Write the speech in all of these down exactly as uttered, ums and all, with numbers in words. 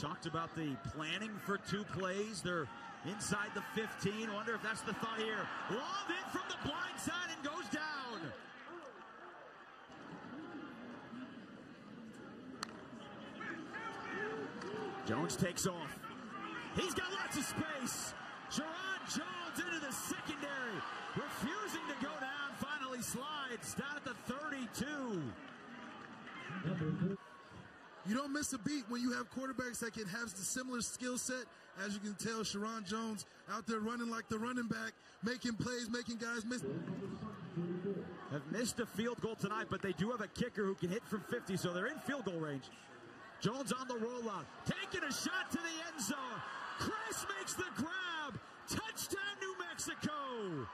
Talked about the planning for two plays. They're inside the fifteen. Wonder if that's the thought here. Long hit from the blind side and goes down. Jones takes off. He's got lots of space. Sheriron Jones into the secondary. Refusing to go down. Finally slides down at the thirty-two. You don't miss a beat when you have quarterbacks that can have the similar skill set. As you can tell, Sheriron Jones out there running like the running back, making plays, making guys miss. Have missed a field goal tonight, but they do have a kicker who can hit from fifty, so they're in field goal range. Jones on the rollout, taking a shot to the end zone. Chris makes the grab. Touchdown, New Mexico.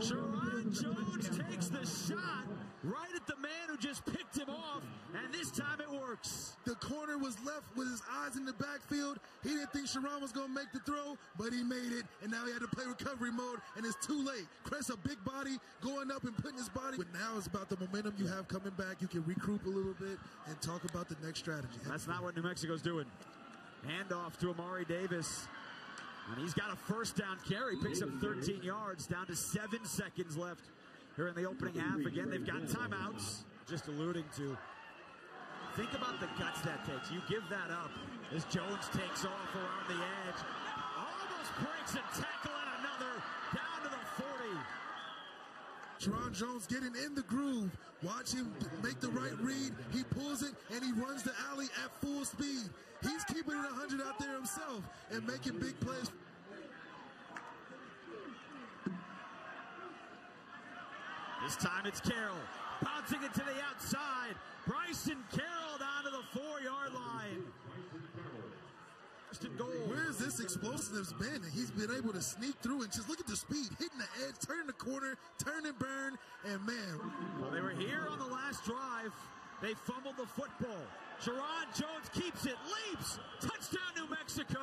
Sheriron Jones takes the shot right at the man who just picked him off, and this time it works. The corner was left with his eyes in the backfield. He didn't think Sheriron was going to make the throw, but he made it, and now he had to play recovery mode, and it's too late. Chris, a big body, going up and putting his body. But now it's about the momentum you have coming back. You can recoup a little bit and talk about the next strategy. That's not what New Mexico's doing. Handoff to Amari Davis. And he's got a first down carry, picks up thirteen yards, down to seven seconds left here in the opening half. Again, they've got timeouts, just alluding to. Think about the guts that takes. You give that up as Jones takes off around the edge. Almost breaks a tackle on another, down to the forty. Sheriron Jones getting in the groove. Watch him make the right read. He pulls it, and he runs the alley at full speed. He's keeping it one hundred out there himself and making big plays. This time it's Carroll bouncing it to the outside. Bryson Carroll down to the four-yard line. Goal. Where's this explosiveness been? And he's been able to sneak through and just look at the speed, hitting the edge, turning the corner, turn and burn, and man. Well, they were here on the last drive. They fumbled the football. Sheriron Jones keeps it, leaps, touchdown New Mexico.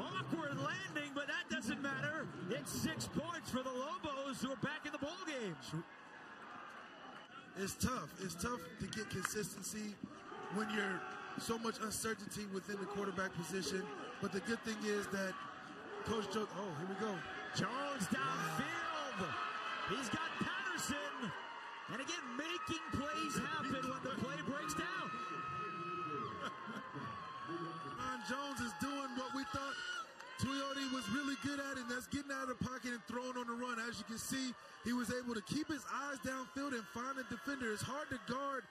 Awkward landing, but that doesn't matter. It's six points for the Lobos, who are back in the ballgame. It's tough. It's tough to get consistency when you're so much uncertainty within the quarterback position. But the good thing is that Coach Jones, oh, here we go. Jones downfield. He's got Patterson. And again, making plays happen when the play breaks down. Sheriron Jones is doing what we thought Toyota was really good at, and that's getting out of the pocket and throwing on the run. As you can see, he was able to keep his eyes downfield and find a defender. It's hard to guard.